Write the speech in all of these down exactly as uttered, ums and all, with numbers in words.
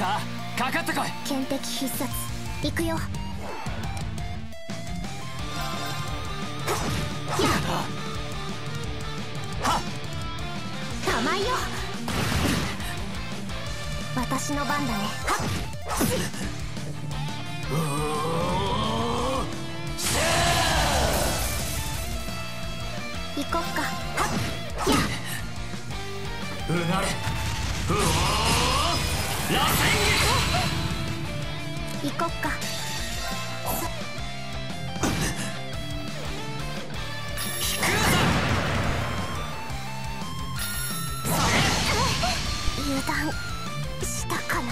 さあかかってこい。剣敵必殺行くよ。やはっ構えよ。私の番だね。はっ行こっか。はっやうなれうおらせん行こっか。油断したかな。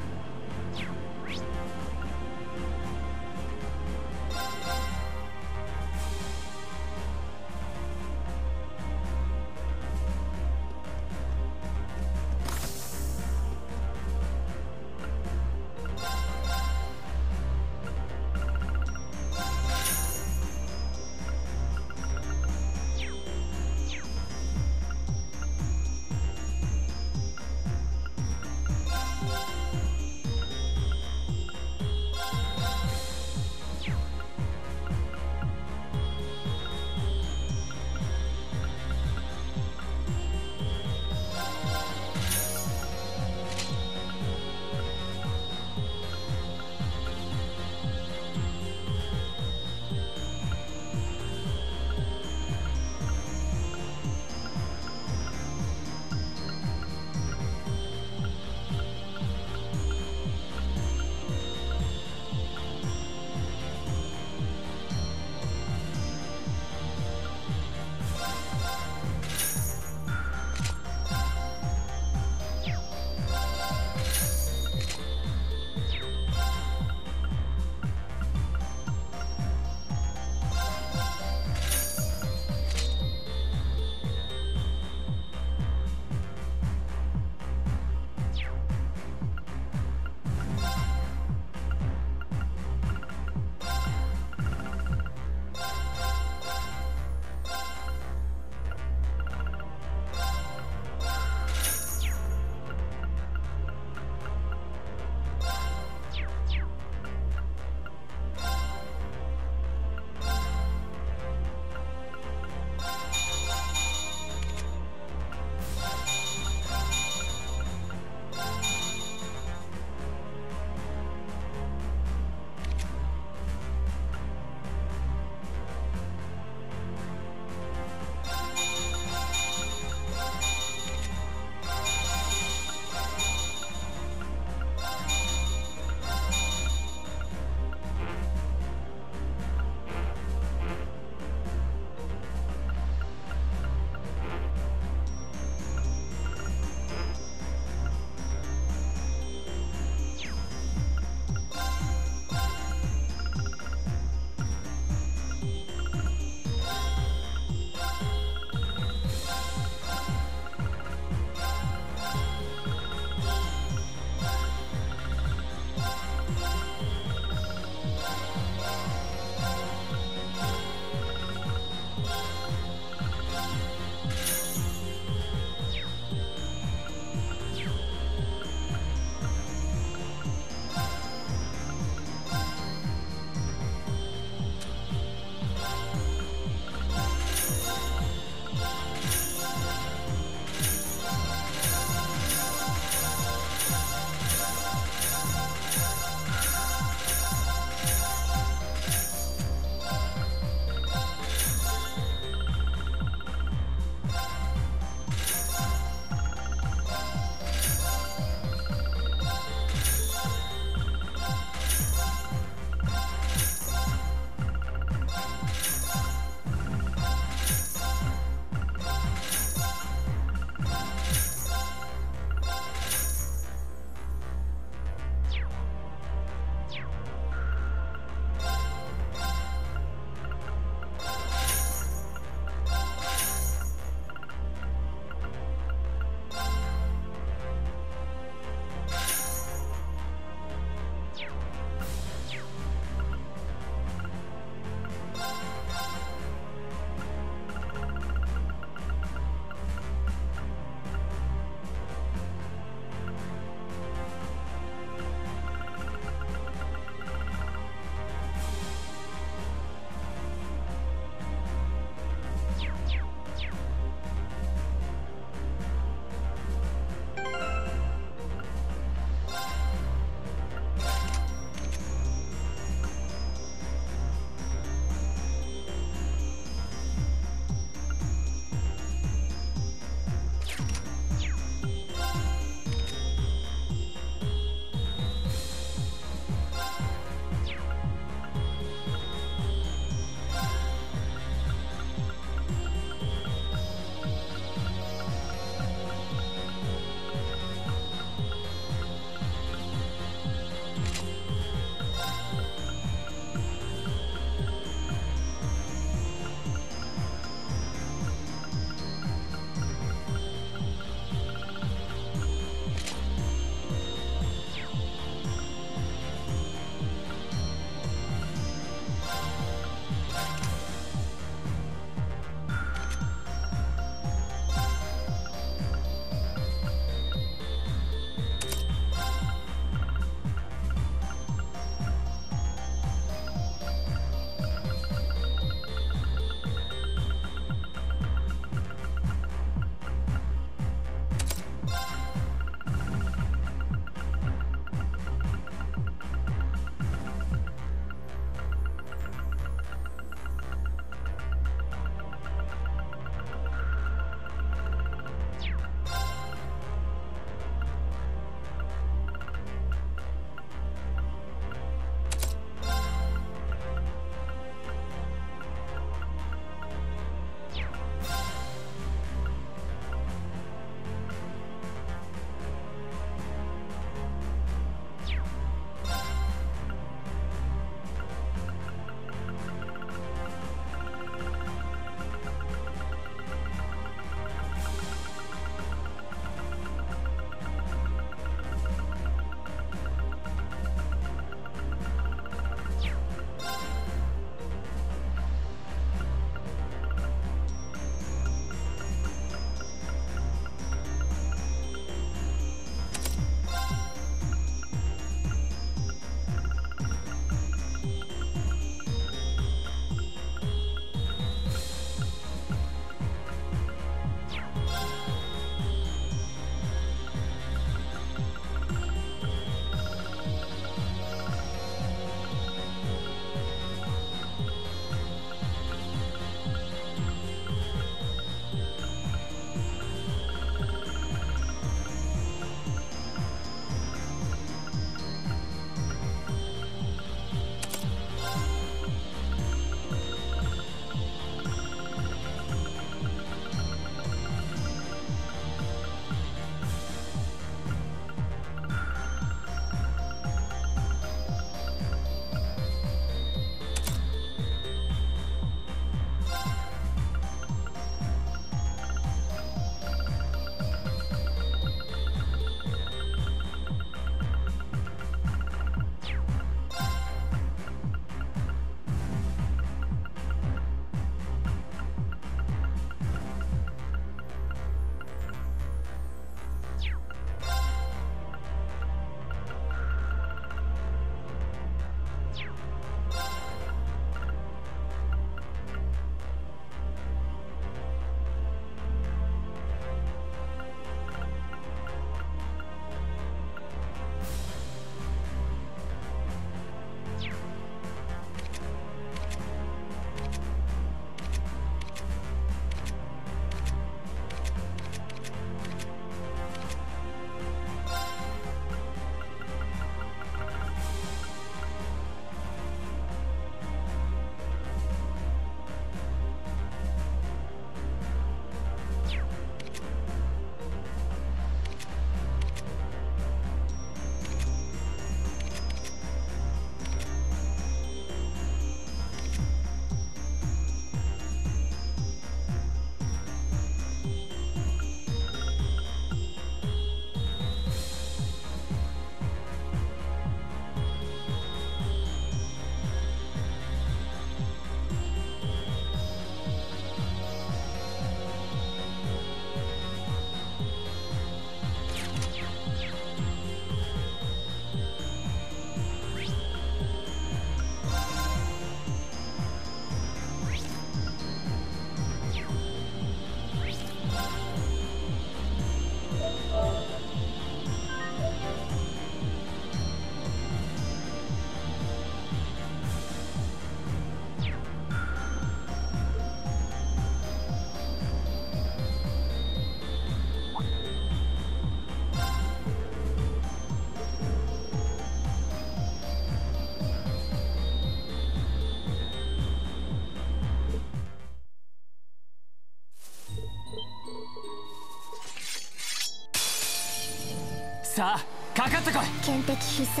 さあかかってこい。剣的必殺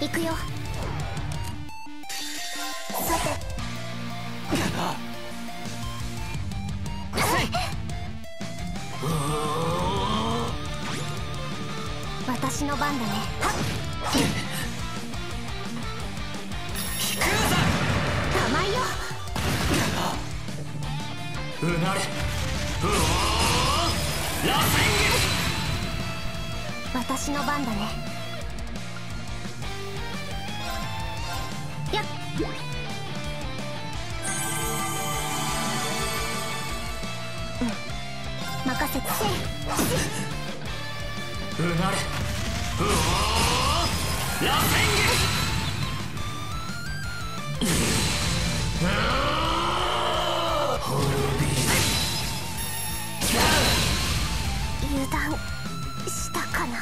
行くよ。さて私の番だね。はっうなれうおーラセンゲ。私の番だね。やっうん任せてうなれうおーラセンゲ。油断したかな。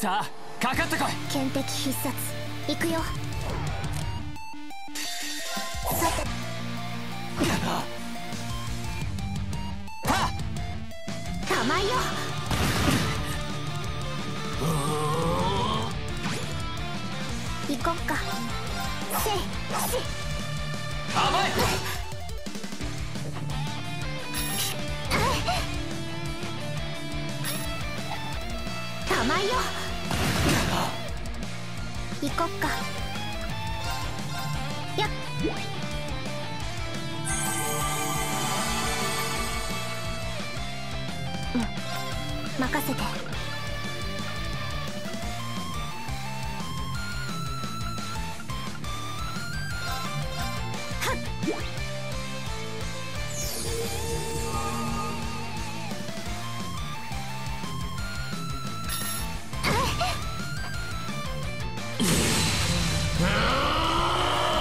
さあかかってこい。剣的必殺行くよ。さてはっ構えよ。行こっか。せせ構え構えよ。行こっか。やっうん任せて。はっ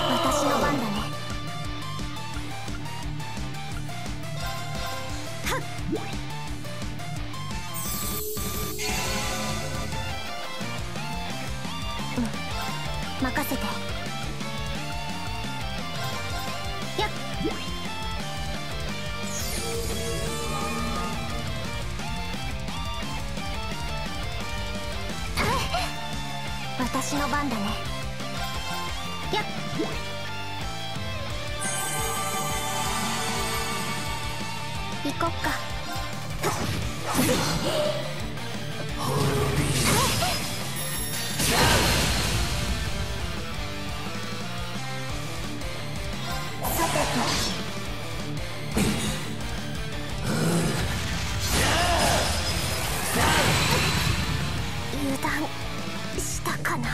任せて。やっ私の番だね。やっ行こっか。油断したかな。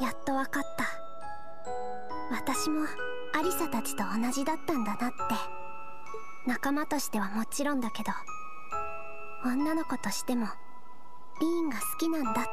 やっと分かった。私もアリサたちと同じだったんだなって。仲間としてはもちろんだけど、女の子としてもリーンが好きなんだって。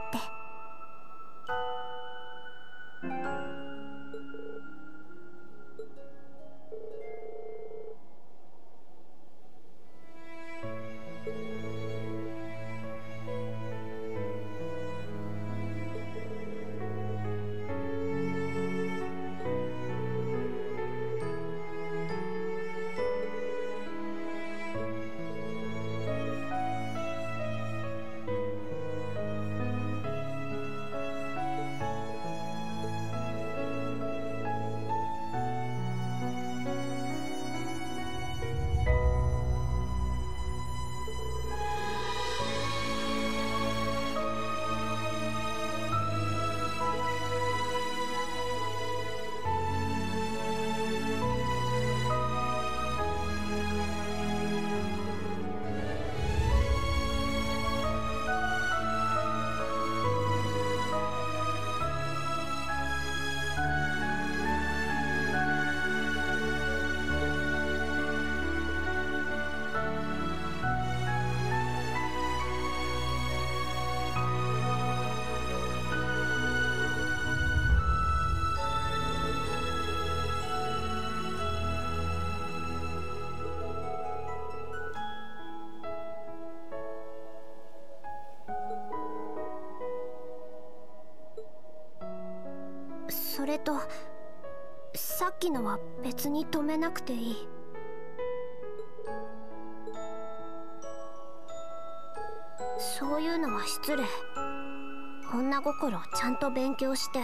それとさっきのは別に止めなくていい。そういうのは失礼。女心をちゃんと勉強して。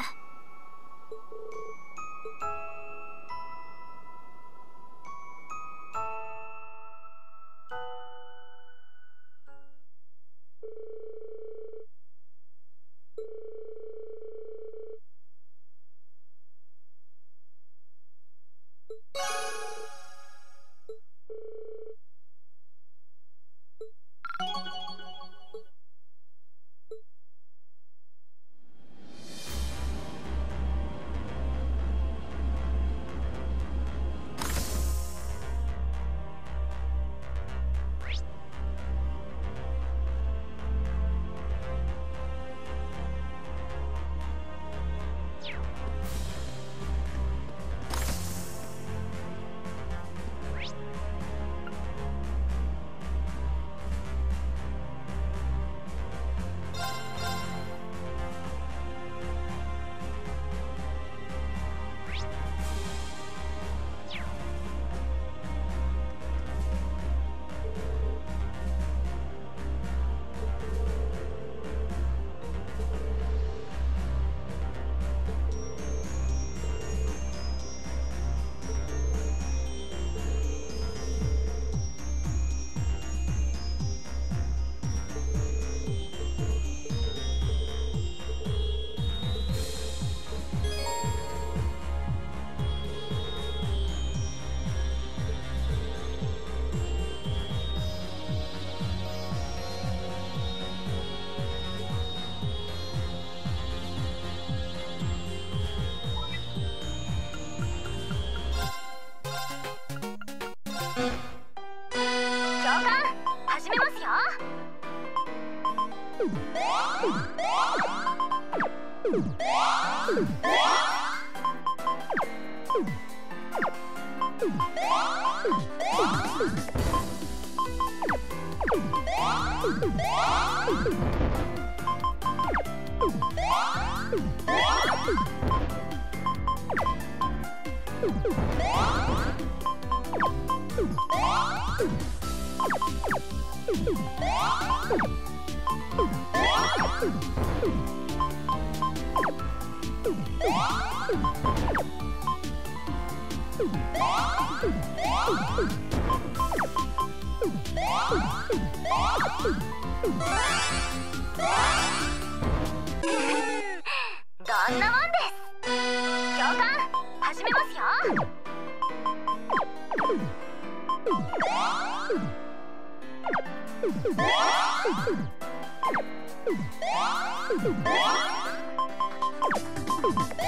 Bum! Bang!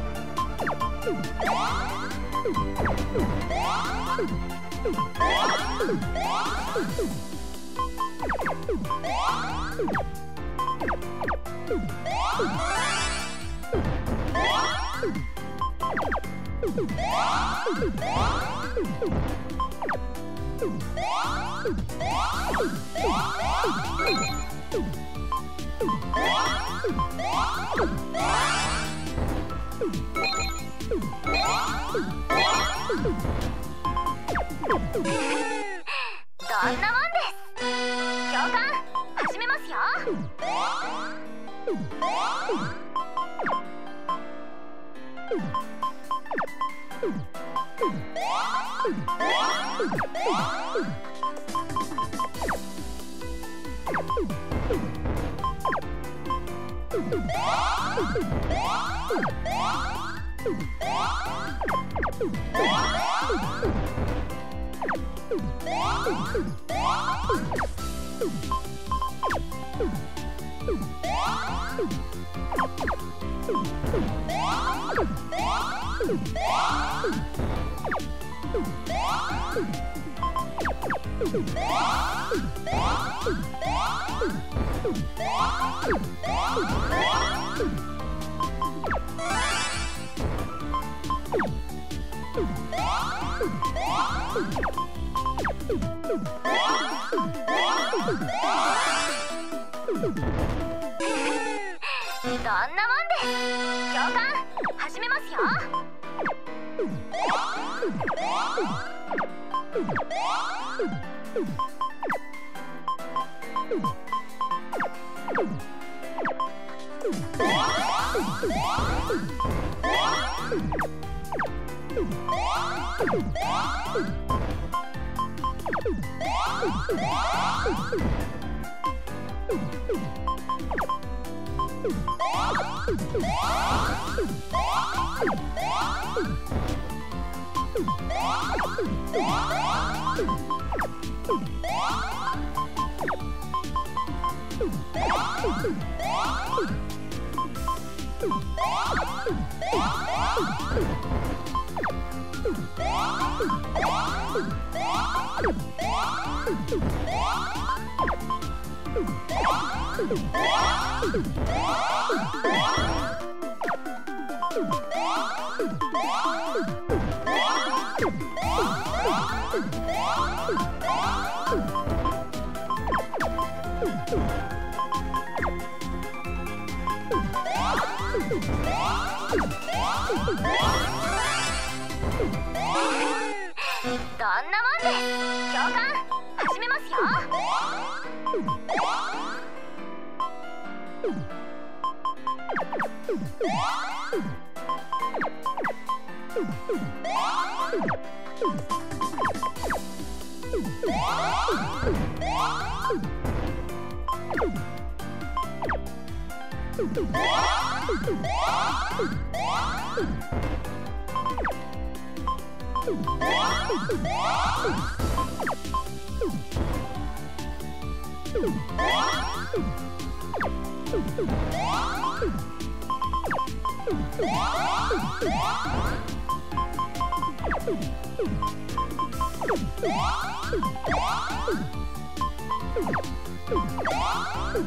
あんなもんで。教官、始めますよ。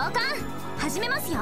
官、始めますよ。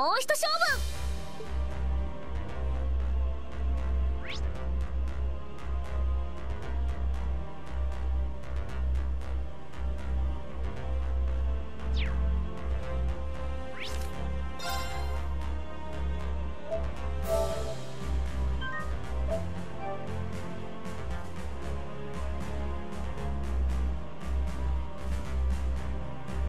もう一勝